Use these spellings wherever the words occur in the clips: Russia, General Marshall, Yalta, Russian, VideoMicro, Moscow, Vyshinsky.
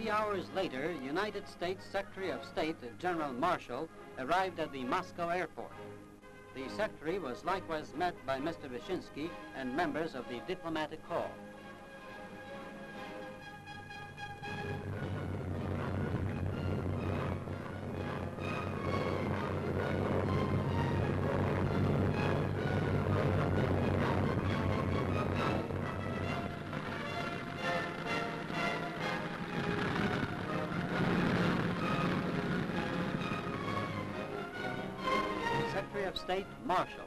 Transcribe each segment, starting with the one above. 3 hours later, United States Secretary of State General Marshall arrived at the Moscow airport. The secretary was likewise met by Mr. Vyshinsky and members of the diplomatic corps. Secretary of State Marshall.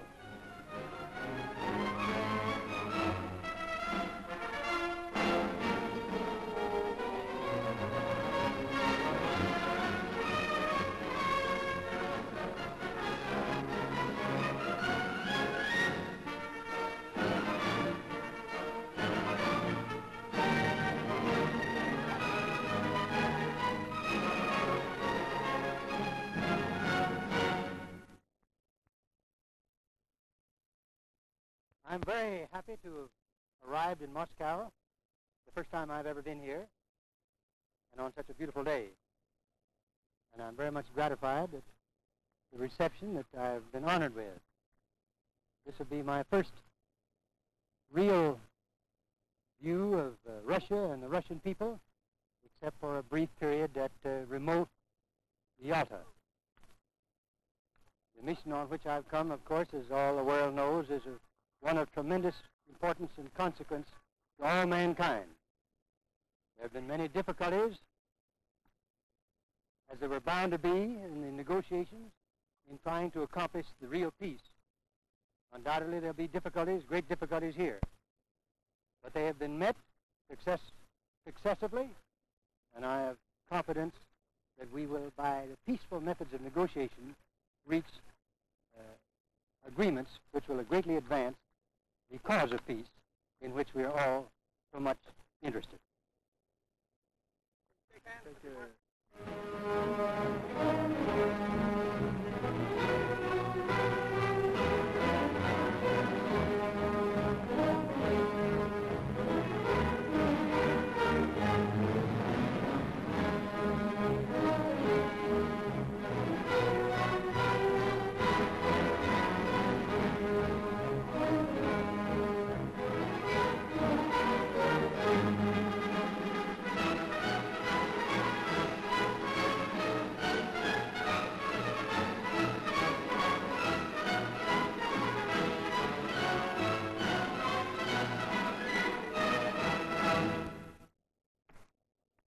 I'm very happy to have arrived in Moscow, the first time I've ever been here, and on such a beautiful day. And I'm very much gratified at the reception that I've been honored with. This will be my first real view of Russia and the Russian people, except for a brief period at remote Yalta. The mission on which I've come, of course, as all the world knows, is one of tremendous importance and consequence to all mankind. There have been many difficulties, as there were bound to be in the negotiations, in trying to accomplish the real peace. Undoubtedly, there'll be difficulties, great difficulties here. But they have been met successively, and I have confidence that we will, by the peaceful methods of negotiation, reach agreements which will greatly advance the cause of peace in which we are all so much interested. Take care.